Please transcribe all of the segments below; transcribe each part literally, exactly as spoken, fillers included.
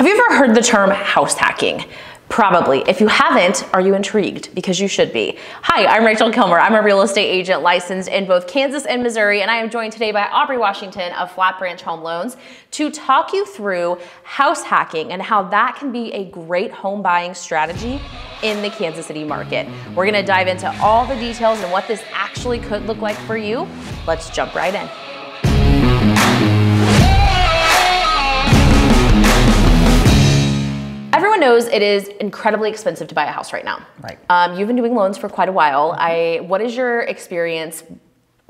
Have you ever heard the term house hacking? Probably. If you haven't, are you intrigued? Because you should be. Hi, I'm Rachel Kilmer. I'm a real estate agent licensed in both Kansas and Missouri, and I am joined today by Aubrey Washington of Flat Branch Home Loans to talk you through house hacking and how that can be a great home buying strategy in the Kansas City market. We're going to dive into all the details and what this actually could look like for you. Let's jump right in. Knows it is incredibly expensive to buy a house right now. Right. Um, you've been doing loans for quite a while. I, what does your experience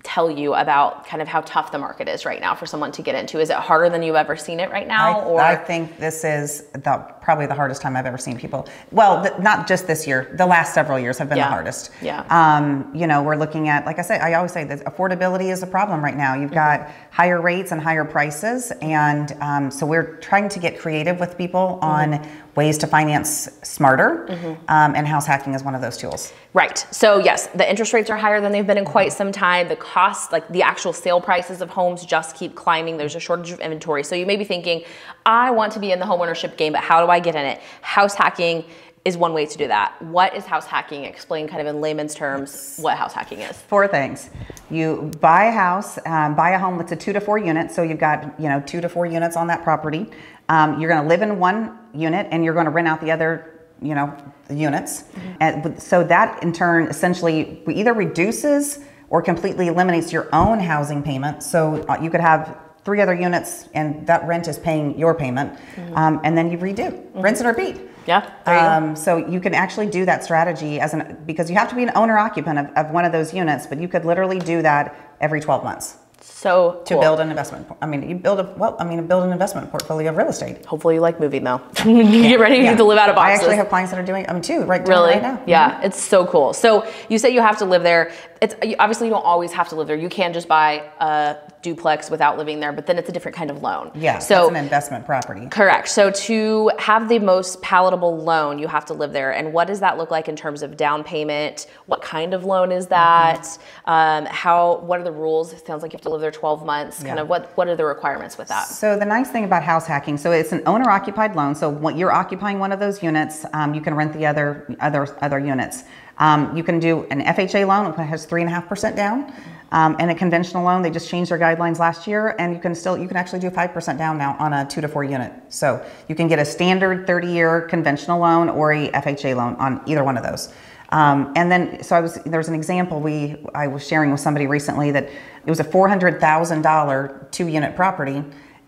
tell you about kind of how tough the market is right now for someone to get into? Is it harder than you've ever seen it right now? I, or I think this is the, probably the hardest time I've ever seen people. Well, the, not just this year. The last several years have been yeah. the hardest. Yeah. Um, you know, we're looking at, like I say, I always say that affordability is a problem right now. You've got mm-hmm. higher rates and higher prices, and um, so we're trying to get creative with people on mm-hmm. ways to finance smarter, mm-hmm. um, and house hacking is one of those tools. Right. So yes, the interest rates are higher than they've been in quite some time. The cost, like the actual sale prices of homes, just keep climbing. There's a shortage of inventory. So you may be thinking, I want to be in the homeownership game, but how do I get in it? House hacking is one way to do that. What is house hacking? Explain kind of in layman's terms what house hacking is. Four things. You buy a house, um, buy a home that's a two to four unit. So you've got, you know, two to four units on that property. Um, you're going to live in one unit and you're going to rent out the other, you know, units. Mm-hmm. And so that in turn essentially either reduces or completely eliminates your own housing payment. So you could have three other units and that rent is paying your payment. Mm-hmm. um, and then you redo, mm-hmm. rinse and repeat. Yeah. Um, so you can actually do that strategy as an, because you have to be an owner occupant of, of one of those units, but you could literally do that every twelve months. So to cool. build an investment. I mean, you build a, well, I mean, build an investment portfolio of real estate. Hopefully you like moving though. You get ready yeah. to live out of boxes. I actually have clients that are doing, I mean, too, right, really? Right now. Yeah. Mm-hmm. It's so cool. So you say you have to live there. It's obviously you don't always have to live there. You can just buy a duplex without living there, but then it's a different kind of loan. Yeah. So it's an investment property. Correct. So to have the most palatable loan, you have to live there. And what does that look like in terms of down payment? What kind of loan is that? Mm-hmm. um, how, what are the rules? It sounds like you have to live there twelve months, yeah. kind of what, what are the requirements with that? So the nice thing about house hacking, so it's an owner occupied loan. So when you're occupying one of those units, um, you can rent the other, other, other units. Um, you can do an F H A loan, which has three and a half percent down, um, and a conventional loan. They just changed their guidelines last year, and you can still, you can actually do five percent down now on a two to four unit. So you can get a standard thirty year conventional loan or a F H A loan on either one of those. Um, and then, so I was, there was an example we, I was sharing with somebody recently that it was a four hundred thousand dollar two unit property,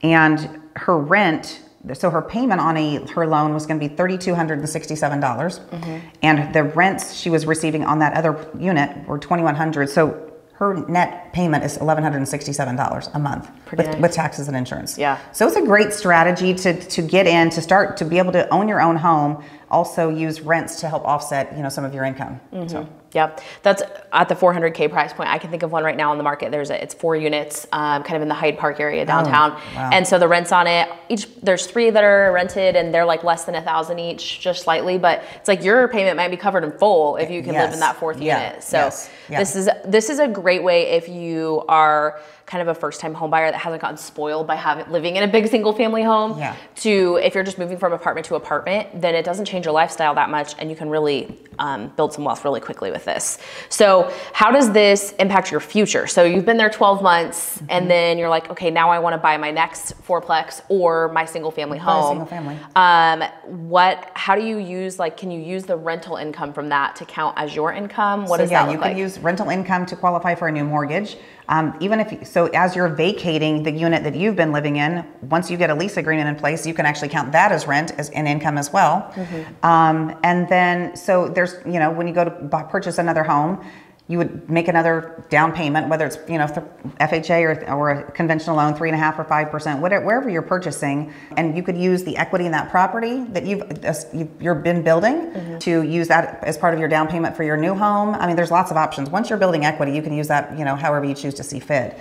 and her rent, so her payment on a, her loan was going to be three thousand two hundred sixty-seven dollars, mm-hmm. and the rents she was receiving on that other unit were two thousand one hundred dollars. So her net payment is one thousand one hundred sixty-seven dollars a month with, with taxes and insurance. Yeah. So it's a great strategy to, to get in, to start, to be able to own your own home, also use rents to help offset, you know, some of your income. Mm-hmm. So. Yep. That's at the four hundred K price point. I can think of one right now on the market. There's a, it's four units, um, kind of in the Hyde Park area downtown. Oh, wow. And so the rents on it, each, there's three that are rented and they're like less than a thousand each, just slightly, but it's like your payment might be covered in full if you can yes. live in that fourth yeah. unit. So yes. yeah. this is, this is a great way if you are kind of a first time home buyer that hasn't gotten spoiled by having living in a big single family home yeah. to, if you're just moving from apartment to apartment, then it doesn't change your lifestyle that much. And you can really um, build some wealth really quickly with this. So how does this impact your future? So you've been there twelve months mm-hmm. and then you're like, okay, now I want to buy my next fourplex or my single family home. Single family. Um, what, how do you use, like, can you use the rental income from that to count as your income? What so, does yeah, that look you like? You can use rental income to qualify for a new mortgage. Um, even if, so as you're vacating the unit that you've been living in, once you get a lease agreement in place, you can actually count that as rent as an income as well. Mm-hmm. um, and then, so there's, you know, when you go to buy, purchase another home, you would make another down payment, whether it's, you know, F H A or, or a conventional loan, three and a half or five percent, whatever, wherever you're purchasing, and you could use the equity in that property that you've you've been building mm-hmm. to use that as part of your down payment for your new home. I mean, there's lots of options. Once you're building equity, you can use that, you know, however you choose to see fit.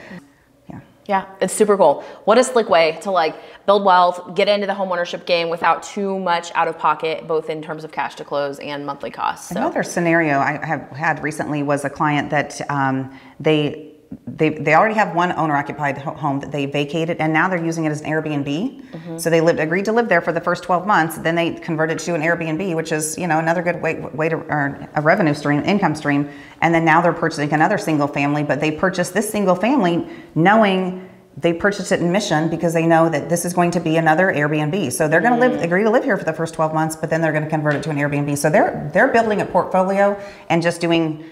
Yeah. Yeah, it's super cool. What a slick way to like build wealth, get into the homeownership game without too much out of pocket, both in terms of cash to close and monthly costs. So. Another scenario I have had recently was a client that um, they they, they already have one owner-occupied home that they vacated, and now they're using it as an Airbnb. Mm-hmm. So they lived, agreed to live there for the first twelve months. Then they converted to an Airbnb, which is, you know, another good way, way to earn a revenue stream, income stream. And then now they're purchasing another single family, but they purchased this single family knowing they purchased it in Mission because they know that this is going to be another Airbnb. So they're going to live, agree to live here for the first twelve months, but then they're going to convert it to an Airbnb. So they're, they're building a portfolio and just doing,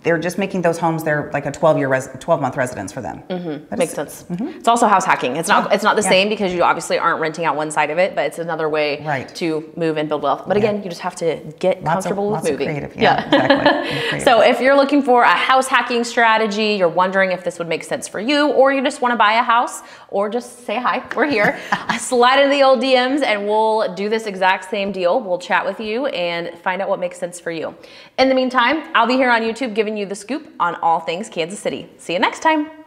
they're just making those homes, they're like a twelve year, res, twelve month residence for them. Mm-hmm. Makes sense. Mm-hmm. It's also house hacking. It's not, yeah. it's not the yeah. same because you obviously aren't renting out one side of it, but it's another way right. to move and build wealth. But yeah. again, you just have to get lots comfortable of, with moving. Creative. Yeah, yeah. Exactly. So if you're looking for a house hacking strategy, you're wondering if this would make sense for you, or you just want to buy a house, or just say hi, we're here. Slide into the old D Ms and we'll do this exact same deal. We'll chat with you and find out what makes sense for you. In the meantime, I'll be here on YouTube giving you the scoop on all things Kansas City. See you next time.